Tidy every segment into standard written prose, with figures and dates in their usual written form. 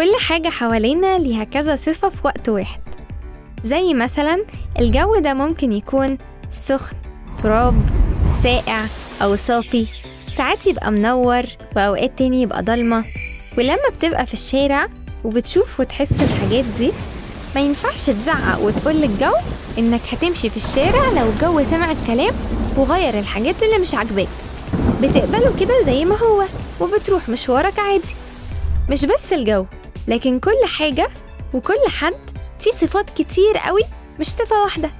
كل حاجة حوالينا ليها كذا صفة في وقت واحد، زي مثلا الجو ده ممكن يكون سخن، تراب، ساقع أو صافي، ساعات يبقى منور وأوقات تاني يبقى ضلمة. ولما بتبقى في الشارع وبتشوف وتحس الحاجات دي ما ينفعش تزعق وتقول للجو إنك هتمشي في الشارع. لو الجو سمع الكلام وغير الحاجات اللي مش عاجباك بتقبله كده زي ما هو وبتروح مشوارك عادي. مش بس الجو، لكن كل حاجة وكل حد فيه صفات كتير قوي مش صفة واحدة.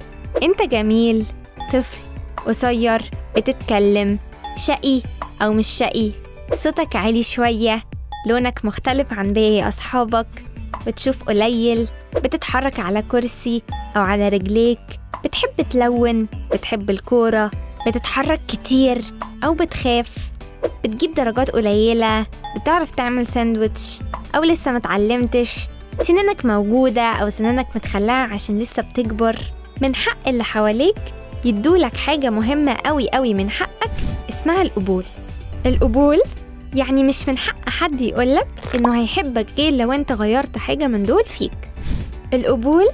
انت جميل، طفل، قصير، بتتكلم، شقي أو مش شقي، صوتك عالي شوية، لونك مختلف عن باقي أصحابك، بتشوف قليل، بتتحرك على كرسي أو على رجليك، بتحب تلون، بتحب الكورة، بتتحرك كتير أو بتخاف، بتجيب درجات قليلة، بتعرف تعمل ساندويتش أو لسه متعلمتش، سنانك موجودة أو سنانك متخلعة عشان لسه بتكبر. من حق اللي حواليك يدولك حاجة مهمة قوي قوي من حقك اسمها القبول. القبول يعني مش من حق حد يقولك إنه هيحبك غير لو أنت غيرت حاجة من دول فيك. القبول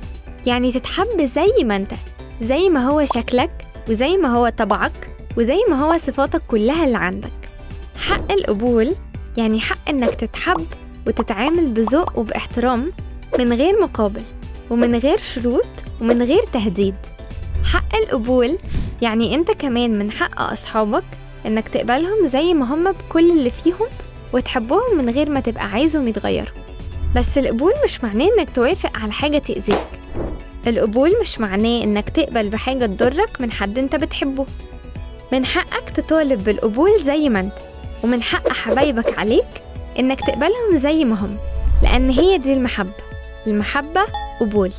يعني تتحب زي ما أنت، زي ما هو شكلك وزي ما هو طبعك وزي ما هو صفاتك كلها اللي عندك. حق القبول يعني حق إنك تتحب وتتعامل بذوق وباحترام من غير مقابل ومن غير شروط ومن غير تهديد. حق القبول يعني أنت كمان من حق أصحابك إنك تقبلهم زي ما هم بكل اللي فيهم وتحبهم من غير ما تبقى عايزهم يتغيروا. بس القبول مش معناه إنك توافق على حاجة تأذيك. القبول مش معناه إنك تقبل بحاجة تضرك من حد أنت بتحبه. من حقك تطالب بالقبول زي ما أنت، ومن حق حبايبك عليك إنك تقبلهم زي ما هم، لأن هي دي المحبة. المحبة قبول.